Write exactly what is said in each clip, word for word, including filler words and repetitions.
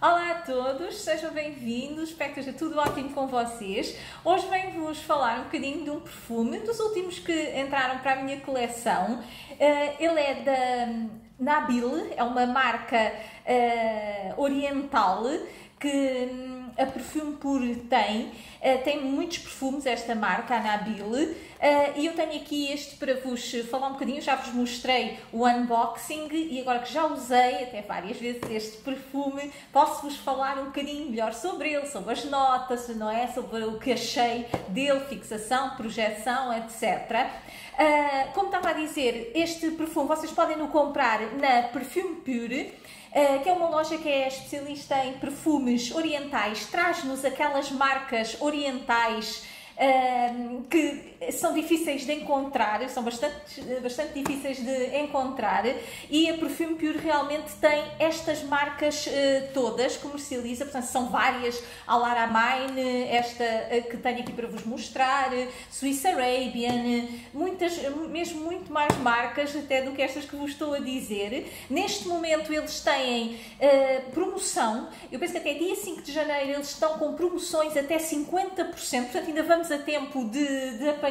Olá a todos, sejam bem-vindos, espero que esteja tudo ótimo com vocês. Hoje venho-vos falar um bocadinho de um perfume, dos últimos que entraram para a minha coleção. Ele é da Nabeel, é uma marca oriental que a Perfume Pure tem, tem muitos perfumes esta marca, a Nabeel, e eu tenho aqui este para vos falar um bocadinho. Já vos mostrei o unboxing e agora que já usei até várias vezes este perfume, posso-vos falar um bocadinho melhor sobre ele, sobre as notas, não é? Sobre o que achei dele, fixação, projeção, etcétera. Como estava a dizer, este perfume vocês podem o comprar na Perfume Pure, Uh, que é uma loja que é especialista em perfumes orientais, traz-nos aquelas marcas orientais uh, que são difíceis de encontrar, são bastante, bastante difíceis de encontrar, e a Perfume Pure realmente tem estas marcas uh, todas, comercializa, portanto são várias: Al Haramain, esta uh, que tenho aqui para vos mostrar, Swiss Arabian, muitas, mesmo muito mais marcas até do que estas que vos estou a dizer. Neste momento eles têm uh, promoção, eu penso que até dia cinco de janeiro eles estão com promoções até cinquenta por cento, portanto ainda vamos a tempo de, de apanhar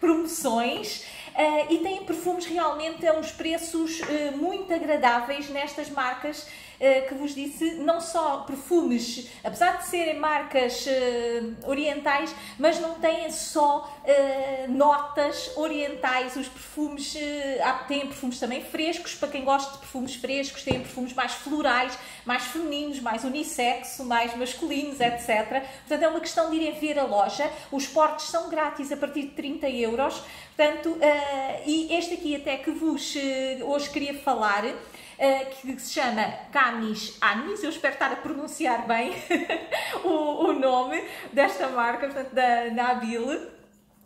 promoções. Uh, e têm perfumes realmente a uns preços uh, muito agradáveis nestas marcas uh, que vos disse, não só perfumes, apesar de serem marcas uh, orientais, mas não têm só uh, notas orientais. Os perfumes, uh, têm perfumes também frescos, para quem gosta de perfumes frescos, têm perfumes mais florais, mais femininos, mais unissexo, mais masculinos, etcétera. Portanto, é uma questão de irem ver a loja. Os portes são grátis a partir de trinta euros, portanto, uh, Uh, e este aqui até que vos uh, hoje queria falar, uh, que se chama Khamis Anis, eu espero estar a pronunciar bem o, o nome desta marca, portanto, da Nabeel.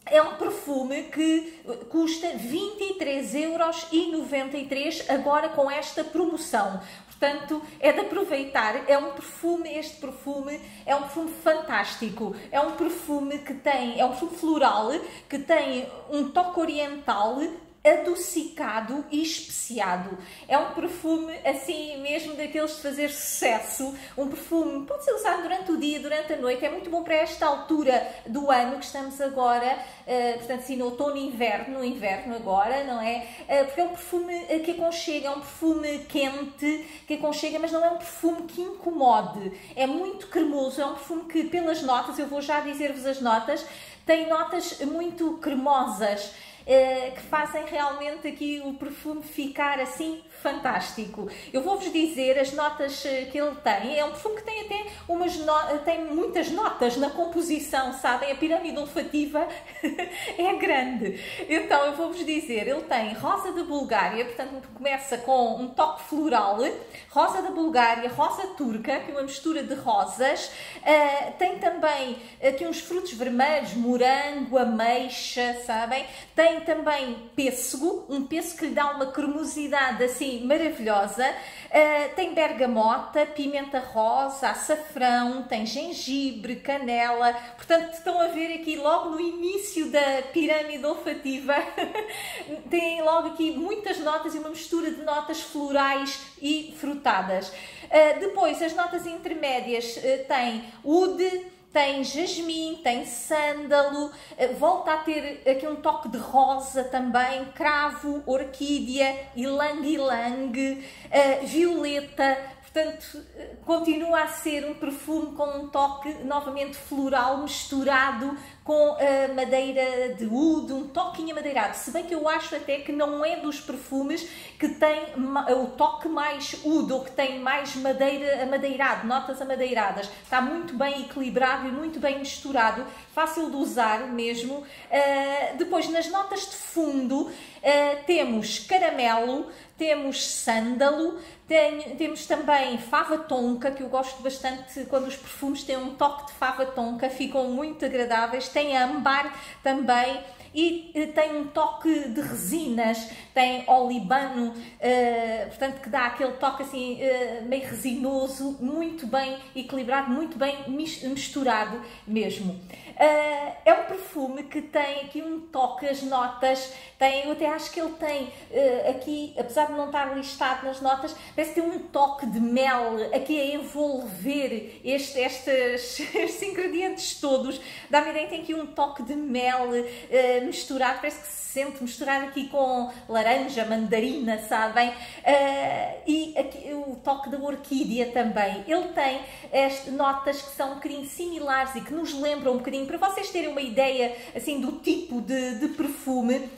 É um perfume que custa vinte e três euros e noventa e três agora com esta promoção. Portanto, é de aproveitar. É um perfume, este perfume é um perfume fantástico. É um perfume que tem, é um perfume floral, que tem um toque oriental, adocicado e especiado. É um perfume assim mesmo daqueles de fazer sucesso. Um perfume pode ser usado durante o dia, durante a noite, é muito bom para esta altura do ano que estamos agora, portanto assim no outono e inverno, no inverno agora, não é? Porque é um perfume que aconchega, é um perfume quente que aconchega, mas não é um perfume que incomode. É muito cremoso, é um perfume que pelas notas, eu vou já dizer-vos as notas, tem notas muito cremosas, que fazem realmente aqui o perfume ficar assim fantástico. Eu vou-vos dizer as notas que ele tem. É um perfume que tem até umas no... tem muitas notas na composição, sabem? A pirâmide olfativa é grande. Então eu vou-vos dizer, ele tem rosa da Bulgária, portanto começa com um toque floral, rosa da Bulgária, rosa turca, que é uma mistura de rosas. Uh, tem também aqui uns frutos vermelhos, morango, ameixa, sabem? Tem também pêssego, um pêssego que lhe dá uma cremosidade assim maravilhosa. Uh, tem bergamota, pimenta rosa, açafrão, tem gengibre, canela. Portanto, estão a ver aqui logo no início da pirâmide olfativa, tem logo aqui muitas notas e uma mistura de notas florais e frutadas. Uh, depois, as notas intermédias uh, têm oud, tem jasmim, tem sândalo, volta a ter aqui um toque de rosa também, cravo, orquídea, ylang-ylang, violeta. Portanto, continua a ser um perfume com um toque novamente floral misturado com a madeira de oud, um toquinho amadeirado. Se bem que eu acho até que não é dos perfumes que tem o toque mais oud ou que tem mais madeira amadeirado, notas amadeiradas. Está muito bem equilibrado e muito bem misturado, fácil de usar mesmo. Uh, depois, nas notas de fundo, uh, temos caramelo, temos sândalo, tem, temos também fava tonka, que eu gosto bastante quando os perfumes têm um toque de fava tonka, ficam muito agradáveis. Tem âmbar também e tem um toque de resinas, tem olibano, uh, portanto que dá aquele toque assim uh, meio resinoso, muito bem equilibrado, muito bem misturado mesmo. Uh, é um perfume que tem aqui um toque, as notas, tem, eu até acho que ele tem uh, aqui, apesar de não estar listado nas notas, parece que tem um toque de mel aqui a envolver este, estes, estes ingredientes todos. Dá me tem aqui um toque de mel uh, misturado, parece que se sente misturado aqui com laranja, mandarina, sabem? Uh, e aqui, o toque da orquídea também. Ele tem este, notas que são um bocadinho similares e que nos lembram um bocadinho, para vocês terem uma ideia assim do tipo de, de perfume, uh,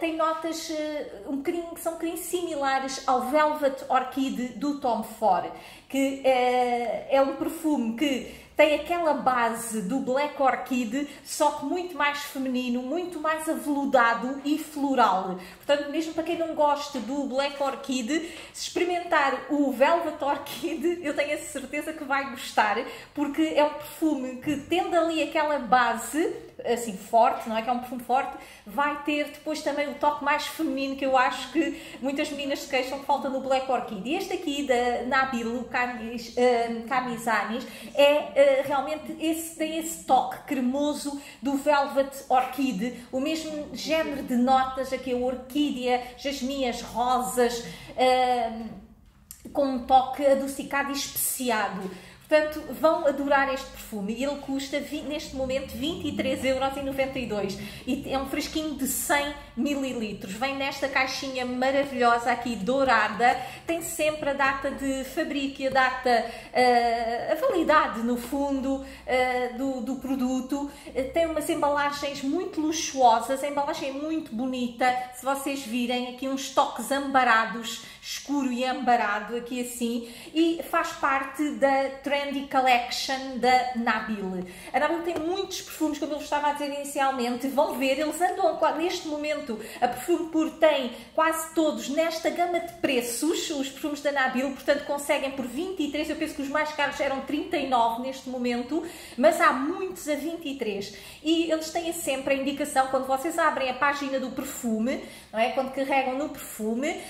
tem notas uh, um bocadinho, que são um bocadinho similares ao Velvet Orchid do Tom Ford, que uh, é um perfume que tem aquela base do Black Orchid, só que muito mais feminino, muito mais aveludado e floral. Portanto, mesmo para quem não gosta do Black Orchid, se experimentar o Velvet Orchid, eu tenho a certeza que vai gostar, porque é um perfume que, tendo ali aquela base, assim, forte, não é que é um perfume forte, vai ter depois também o toque mais feminino, que eu acho que muitas meninas se queixam que falta no Black Orchid. E este aqui, da Nabeel, o Khamis, uh, Khamis Anis, é... Uh, realmente esse, tem esse toque cremoso do Velvet Orchid, o mesmo género de notas aqui, a orquídea, jasminhas, rosas, uh, com um toque adocicado e especiado. Portanto, vão adorar este perfume e ele custa neste momento vinte e três euros e noventa e dois e é um fresquinho de cem mililitros. Vem nesta caixinha maravilhosa aqui, dourada, tem sempre a data de fabrico e a data, uh, a validade no fundo uh, do, do produto. Uh, tem umas embalagens muito luxuosas, a embalagem é muito bonita, se vocês virem aqui uns toques ambarados, escuro e ambarado aqui assim, e faz parte da Trendy Collection da Nabeel. A Nabeel tem muitos perfumes, como eu estava a dizer inicialmente, vão ver, eles andam neste momento, a Perfume Pure tem quase todos nesta gama de preços, os perfumes da Nabeel, portanto conseguem por vinte e três, eu penso que os mais caros eram trinta e nove neste momento, mas há muitos a vinte e três e eles têm sempre a indicação, quando vocês abrem a página do perfume, não é? Quando carregam no perfume,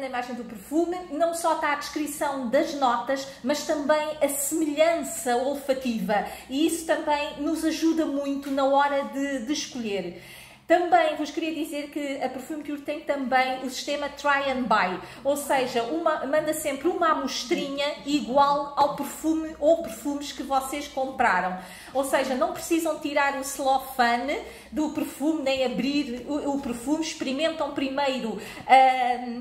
na imagem do perfume, não só está a descrição das notas, mas também também a semelhança olfativa, e isso também nos ajuda muito na hora de, de escolher. Também vos queria dizer que a Perfume Pure tem também o sistema Try and Buy, ou seja, uma, manda sempre uma amostrinha igual ao perfume ou perfumes que vocês compraram. Ou seja, não precisam tirar o celofane do perfume, nem abrir o, o perfume, experimentam primeiro uh,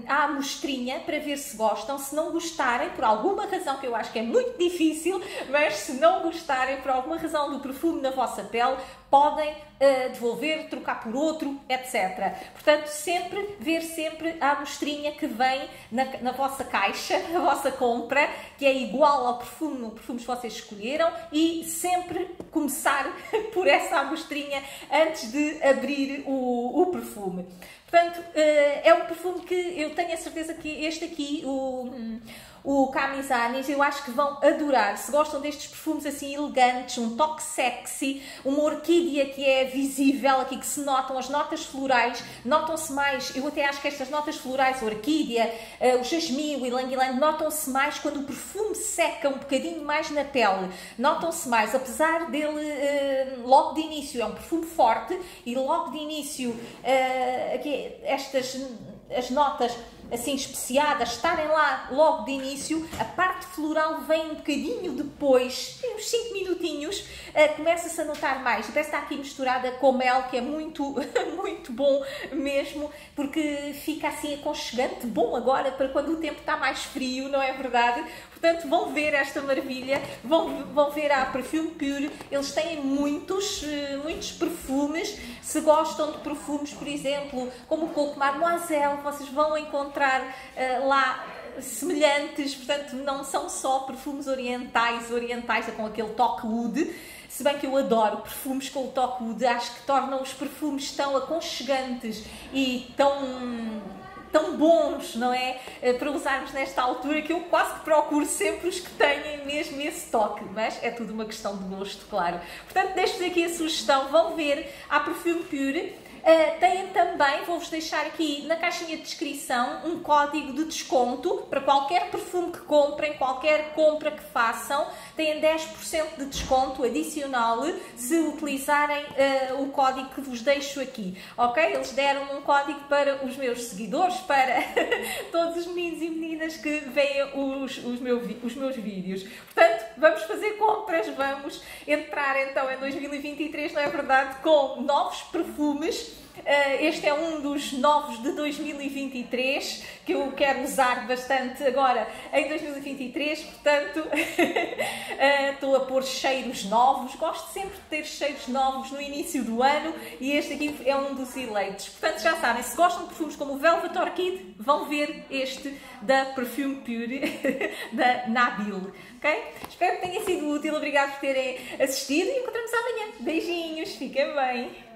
a amostrinha para ver se gostam. Se não gostarem, por alguma razão que eu acho que é muito difícil, mas se não gostarem por alguma razão do perfume na vossa pele, podem uh, devolver, trocar por outro, etcétera. Portanto, sempre, ver sempre a amostrinha que vem na, na vossa caixa, na vossa compra, que é igual ao perfume, o perfume que vocês escolheram, e sempre começar por essa amostrinha antes de abrir o, o perfume. Portanto, é um perfume que eu tenho a certeza que este aqui, o, o Khamis Anis, eu acho que vão adorar. Se gostam destes perfumes assim elegantes, um toque sexy, uma orquídea que é visível aqui, que se notam as notas florais, notam-se mais, eu até acho que estas notas florais, a orquídea, o jasmim, o ylang-ylang, notam-se mais quando o perfume seca um bocadinho mais na pele, notam-se mais, apesar dele logo de início, é um perfume forte e logo de início aqui estas as notas assim especiadas estarem lá logo de início, a parte floral vem um bocadinho depois, uns cinco minutinhos, uh, começa-se a notar mais, e parece que está aqui misturada com mel, que é muito, muito bom mesmo, porque fica assim aconchegante, bom agora para quando o tempo está mais frio, não é verdade? Portanto, vão ver esta maravilha, vão, vão ver a Perfume Pure, eles têm muitos, muitos perfumes. Se gostam de perfumes, por exemplo, como o Coco Mademoiselle, vocês vão encontrar Uh, lá semelhantes, portanto não são só perfumes orientais, orientais com aquele toque oud, se bem que eu adoro perfumes com o toque oud, acho que tornam os perfumes tão aconchegantes e tão tão bons, não é? Para usarmos nesta altura, que eu quase que procuro sempre os que têm mesmo esse toque, mas é tudo uma questão de gosto, claro. Portanto, deixo-vos aqui a sugestão, vão ver a Perfume Pure. Uh, têm também, vou-vos deixar aqui na caixinha de descrição, um código de desconto para qualquer perfume que comprem, qualquer compra que façam, têm dez por cento de desconto adicional se utilizarem uh, o código que vos deixo aqui, ok? Eles deram um código para os meus seguidores, para todos os meninos e meninas que veem os, os, meu, os meus vídeos. Portanto, vamos fazer compras, vamos entrar então em dois mil e vinte e três, não é verdade, com novos perfumes. Este é um dos novos de dois mil e vinte e três, que eu quero usar bastante agora em dois mil e vinte e três, portanto estou a pôr cheiros novos, gosto sempre de ter cheiros novos no início do ano e este aqui é um dos eleitos. Portanto, já sabem, se gostam de perfumes como o Velvet Orchid, vão ver este da Perfume Pure, da Nabeel, ok? Espero que tenha sido útil, obrigado por terem assistido e encontramos amanhã. Beijinhos, fiquem bem!